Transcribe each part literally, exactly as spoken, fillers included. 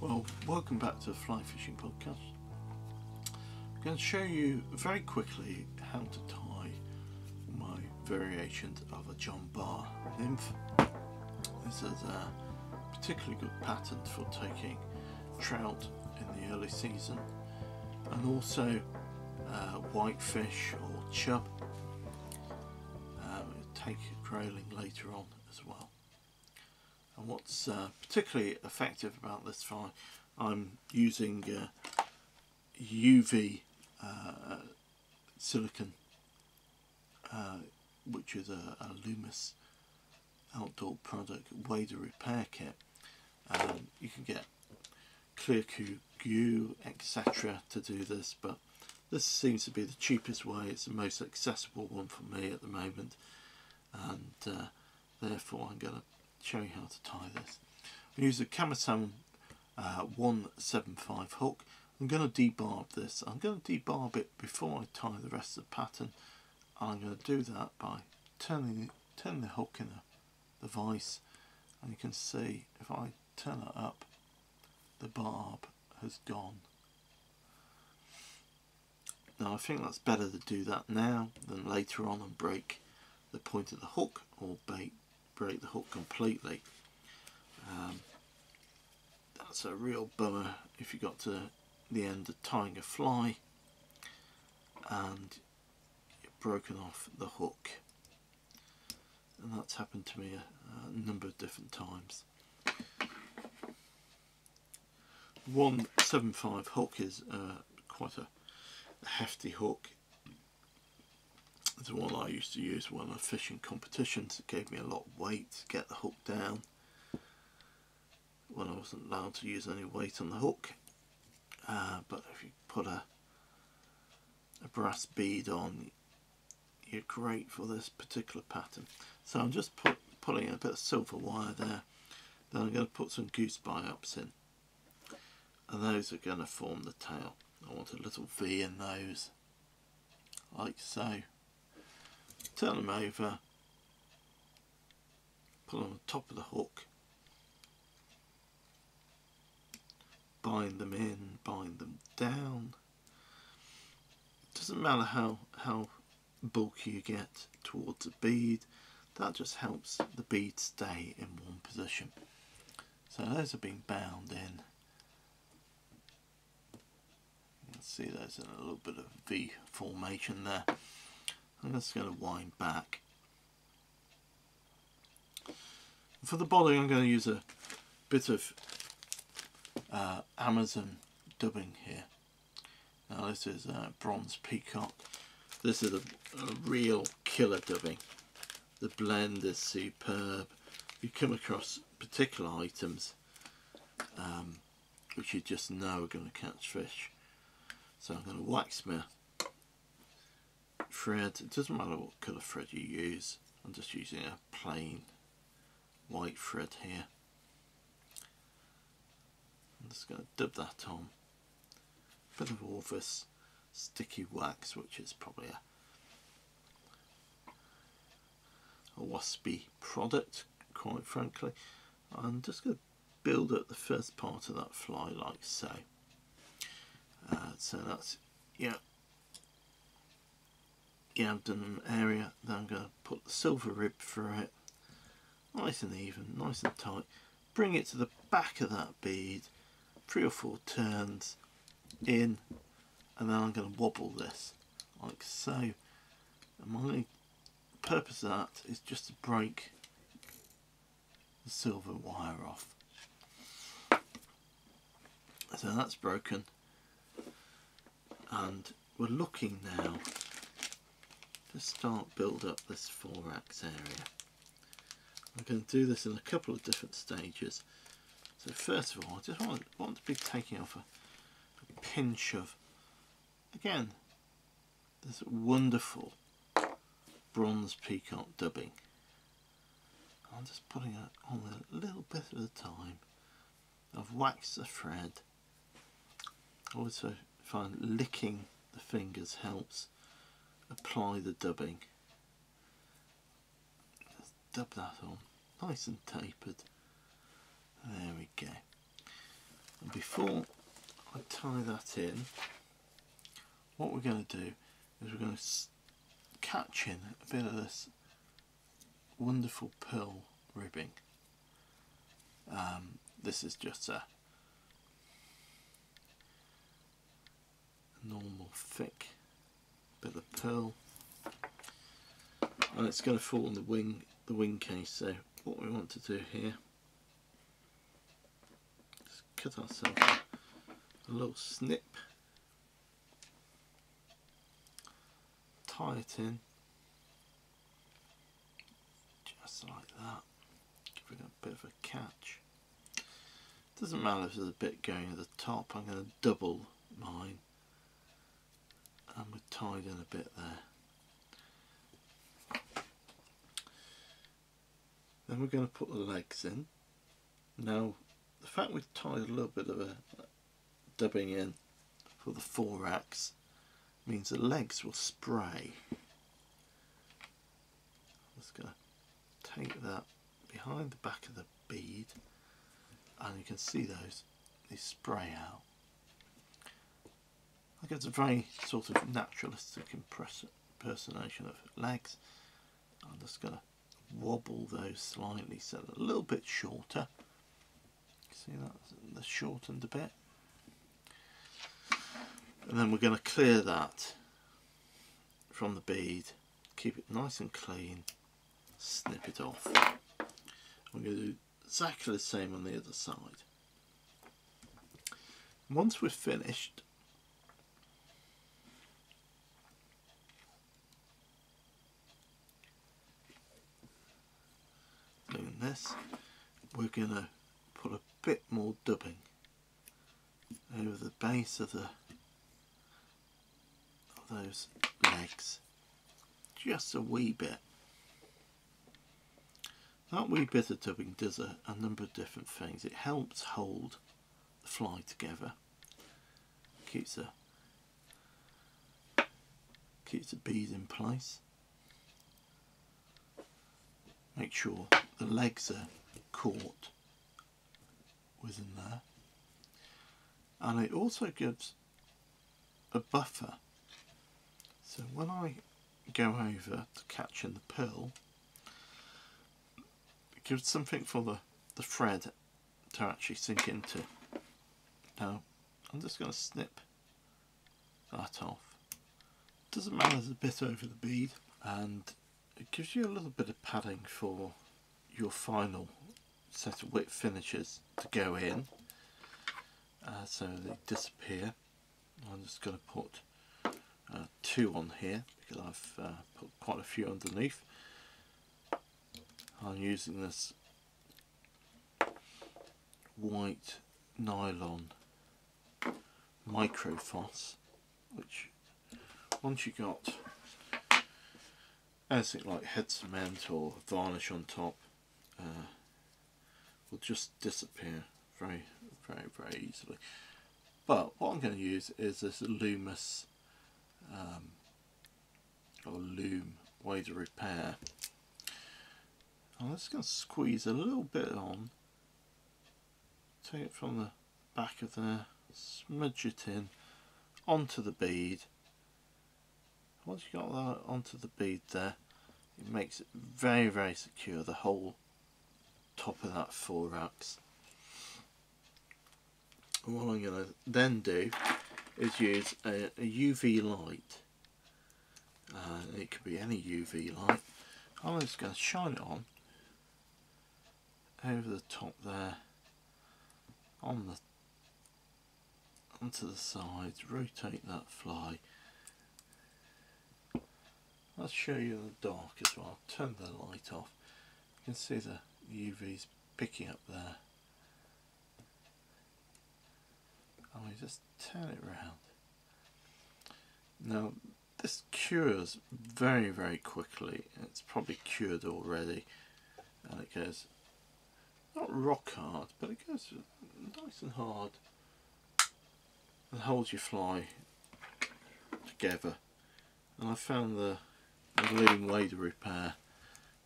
Well, welcome back to the Fly Fishing Podcast. I'm going to show you very quickly how to tie my variations of a John Bar nymph. This is a particularly good pattern for taking trout in the early season, and also uh, whitefish or chub. Um, take grayling later on as well. And what's uh, particularly effective about this fly, I'm using uh, U V uh, silicon, uh, which is a, a Loomis outdoor product wader repair kit. Um, you can get clear goo, et cetera to do this, but this seems to be the cheapest way. It's the most accessible one for me at the moment, and uh, therefore I'm going to show you how to tie this. I use a camisone uh, one seven five hook. I'm going to debarb this. I'm going to debarb it before I tie the rest of the pattern. I'm going to do that by turning turn the hook in the, the vise, and you can see if I turn it up, the barb has gone. Now I think that's better to do that now than later on and break the point of the hook, or bait break the hook completely. Um, that's a real bummer if you got to the end of tying a fly and you've broken off the hook, and that's happened to me a, a number of different times. one seven five hook is uh, quite a hefty hook. It's the one I used to use when I was fishing competitions. It gave me a lot of weight to get the hook down when I wasn't allowed to use any weight on the hook. Uh, but if you put a, a brass bead on, you're great for this particular pattern. So I'm just put, putting a bit of silver wire there. Then I'm going to put some goose biops in, and those are going to form the tail. I want a little V in those, like so. Turn them over, put them on top of the hook, bind them in, bind them down. Doesn't matter how, how bulky you get towards the bead, that just helps the bead stay in one position. So those have been bound in. You can see those in a little bit of V formation there. I'm just going to wind back. For the body, I'm going to use a bit of uh, Amazon dubbing here. Now this is uh, bronze peacock. This is a, a real killer dubbing. The blend is superb. You come across particular items um, which you just know are going to catch fish. So I'm going to wax smear thread. It doesn't matter what colour thread you use. I'm just using a plain white thread here. I'm just going to dub that on. A bit of Orvis sticky wax, which is probably a, a waspy product, quite frankly. I'm just going to build up the first part of that fly like so. Uh, so that's, yeah, the abdomen area. Then I'm going to put the silver rib through it, nice and even, nice and tight. Bring it to the back of that bead, three or four turns in, and then I'm going to wobble this like so. And my only purpose of that is just to break the silver wire off. So that's broken. And we're looking now to start build up this thorax area. I'm going to do this in a couple of different stages. So first of all, I just want, want to be taking off a, a pinch of, again, this wonderful bronze peacock dubbing. I'm just putting it on there a little bit at a time. I've waxed the thread. Also, find licking the fingers helps apply the dubbing. Just dub that on, nice and tapered. There we go. And before I tie that in, what we're going to do is we're going to catch in a bit of this wonderful pearl ribbing. Um, this is just a normal thick bit of pearl, and it's going to fall on the wing the wing case. So what we want to do here is cut ourselves a little snip, tie it in just like that, giving it a bit of a catch. Doesn't matter if there's a bit going at the top, I'm going to double mine, and we're tied in a bit there. Then we're going to put the legs in. Now the fact we've tied a little bit of a dubbing in for the thorax means the legs will spray. I'm just going to take that behind the back of the bead, and you can see those, they spray out. I think it's a very sort of naturalistic impersonation of legs. I'm just going to wobble those slightly, so they're a little bit shorter. See that? They're shortened a bit. And then we're going to clear that from the bead, keep it nice and clean, snip it off. I'm going to do exactly the same on the other side. Once we're finished, this, we're going to put a bit more dubbing over the base of the of those legs, just a wee bit. That wee bit of dubbing does a, a number of different things. It helps hold the fly together, keeps the keeps the bead in place. Make sure the legs are caught within there, and it also gives a buffer. So when I go over to catch in the pearl, it gives something for the, the thread to actually sink into. Now I'm just going to snip that off. Doesn't matter, there's a bit over the bead, and it gives you a little bit of padding for your final set of whip finishes to go in, uh, so they disappear. I'm just going to put uh, two on here because I've uh, put quite a few underneath. I'm using this white nylon microfoss, which once you got anything like head cement or varnish on top, uh, will just disappear very, very, very easily. But what I'm going to use is this Loomis um, or Loom Wader Repair. I'm just going to squeeze a little bit on, take it from the back of there, smudge it in onto the bead. Once you got that onto the bead there, it makes it very, very secure, the whole top of that thorax. And what I'm going to then do is use a, a U V light. Uh, it could be any U V light. I'm just going to shine it on over the top there, on the onto the sides, rotate that fly. Let's show you in the dark as well. I'll turn the light off. You can see the U V's picking up there. And we just turn it round. Now this cures very, very quickly. It's probably cured already. And it goes not rock hard, but it goes nice and hard and holds your fly together. And I found the Loom Wader Repair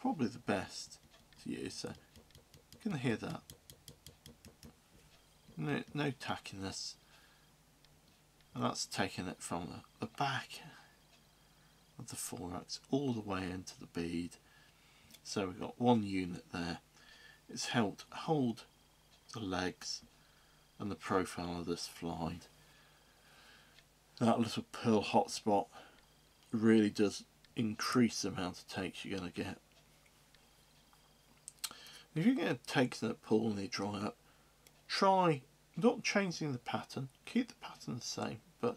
probably the best to use. So you can hear that No, no tack in this. And that's taking it from the, the back of the thorax all the way into the bead. So we've got one unit there. It's helped hold the legs and the profile of this fly. That little pearl hotspot really does increase the amount of takes you're going to get. If you're going to take that pull and they dry up, try not changing the pattern, keep the pattern the same, but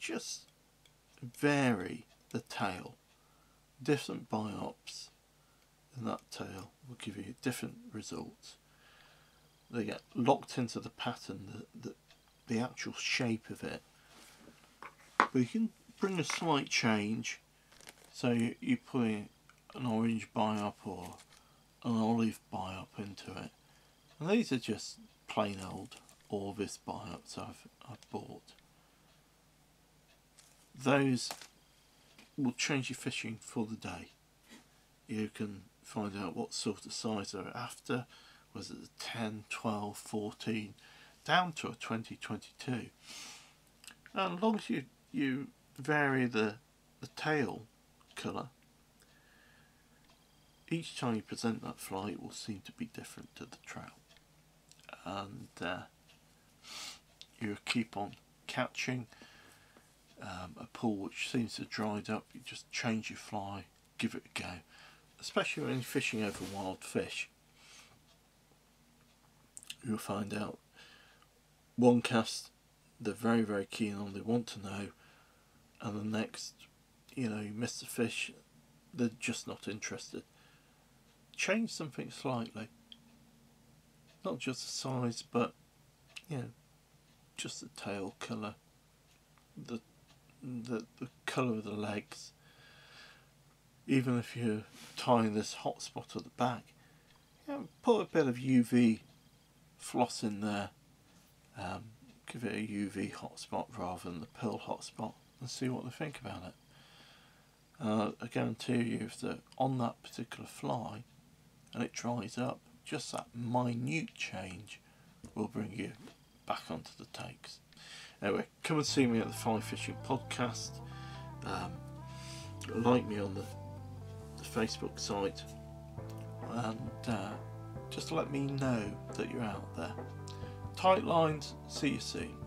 just vary the tail. Different biops in that tail will give you a different result. They get locked into the pattern, the, the, the actual shape of it. But you can bring a slight change, so you, you put in an orange biop or an olive biop into it. And these are just plain old Orvis biops I've, I've bought. Those will change your fishing for the day. You can find out what sort of size they're after, whether it's a ten, twelve, fourteen, down to a twenty, twenty-two. And as long as you, you vary the, the tail colour, each time you present that fly it will seem to be different to the trout. And uh, you keep on catching um, a pool which seems to have dried up. You just change your fly, give it a go, especially when you're fishing over wild fish. You'll find out one cast they're very very keen on, they want to know, and the next, you know, you miss the fish, they're just not interested. Change something slightly, not just the size, but you know, just the tail colour, the, the, the colour of the legs. Even if you're tying this hot spot at the back, you know, put a bit of U V floss in there, um, give it a U V hotspot rather than the pearl hotspot, and see what they think about it. Uh, I guarantee you, if they're on that particular fly and it dries up, just that minute change will bring you back onto the takes. Anyway, come and see me at the Fly Fishing Podcast. Um, like me on the, the Facebook site, and uh, just let me know that you're out there. Tight lines, see you soon.